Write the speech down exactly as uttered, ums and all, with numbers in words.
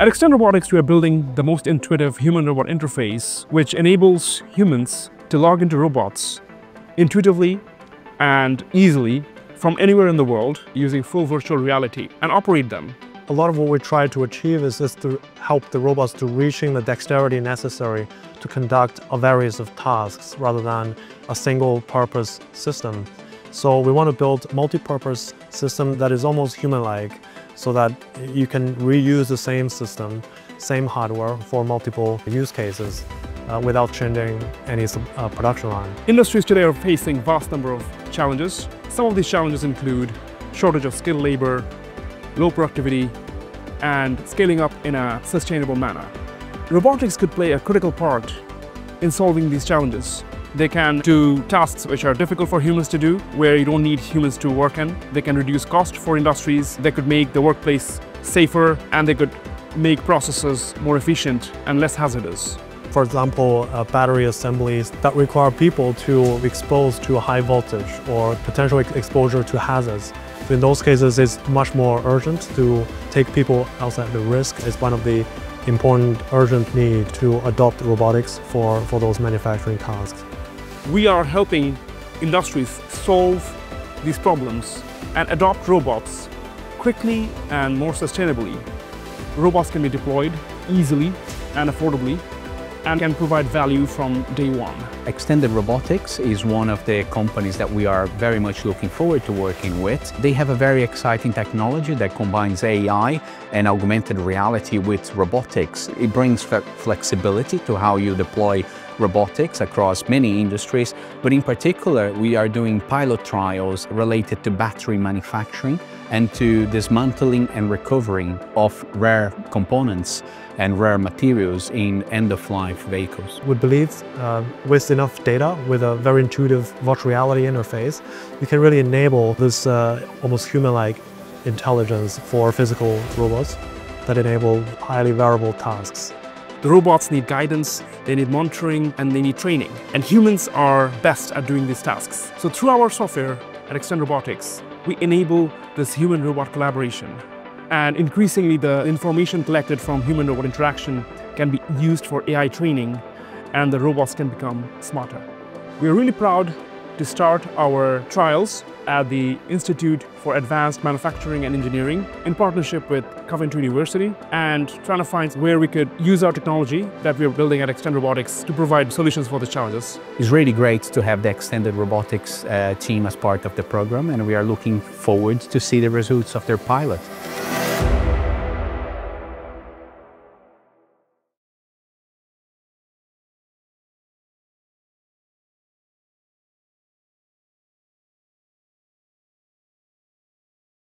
At Extend Robotics, we are building the most intuitive human-robot interface, which enables humans to log into robots intuitively and easily from anywhere in the world using full virtual reality and operate them. A lot of what we try to achieve is just to help the robots to reaching the dexterity necessary to conduct a various of tasks rather than a single purpose system. So we want to build a multi-purpose system that is almost human-like, so that you can reuse the same system, same hardware for multiple use cases uh, without changing any uh, production line. Industries today are facing a vast number of challenges. Some of these challenges include shortage of skilled labor, low productivity, and scaling up in a sustainable manner. Robotics could play a critical part in solving these challenges. They can do tasks which are difficult for humans to do, where you don't need humans to work in. They can reduce cost for industries. They could make the workplace safer, and they could make processes more efficient and less hazardous. For example, uh, battery assemblies that require people to expose to a high voltage or potential exposure to hazards. So in those cases, it's much more urgent to take people outside the risk. It's one of the important urgent need to adopt robotics for, for those manufacturing tasks. We are helping industries solve these problems and adopt robots quickly and more sustainably. Robots can be deployed easily and affordably and can provide value from day one. Extend Robotics is one of the companies that we are very much looking forward to working with. They have a very exciting technology that combines A I and augmented reality with robotics. It brings flexibility to how you deploy robotics across many industries, but in particular, we are doing pilot trials related to battery manufacturing and to dismantling and recovering of rare components and rare materials in end-of-life vehicles. We believe uh, with enough data, with a very intuitive virtual reality interface, you can really enable this uh, almost human-like intelligence for physical robots that enable highly variable tasks. The robots need guidance, they need monitoring, and they need training. And humans are best at doing these tasks. So through our software at Extend Robotics, we enable this human-robot collaboration. And increasingly, the information collected from human-robot interaction can be used for A I training, and the robots can become smarter. We are really proud to start our trials at the Institute for Advanced Manufacturing and Engineering in partnership with Coventry University, and trying to find where we could use our technology that we are building at Extend Robotics to provide solutions for the challenges. It's really great to have the Extend Robotics uh, team as part of the program, and we are looking forward to see the results of their pilot.